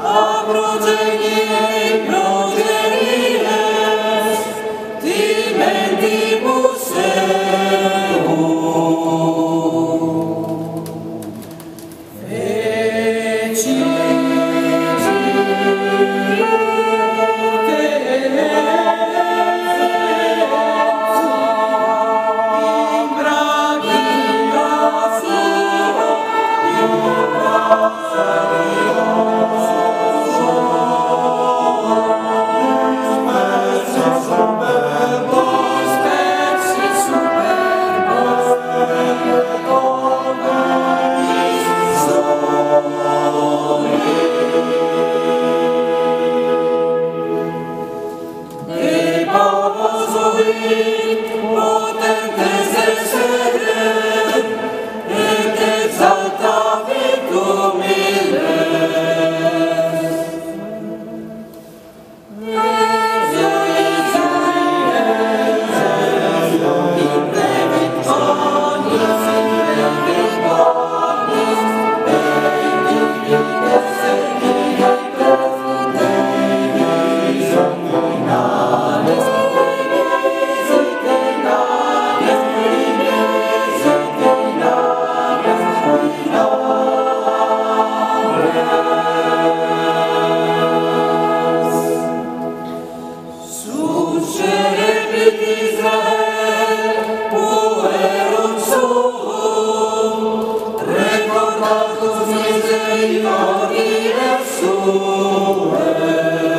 Abrogenie, progenie, Recordatus misericordie suae.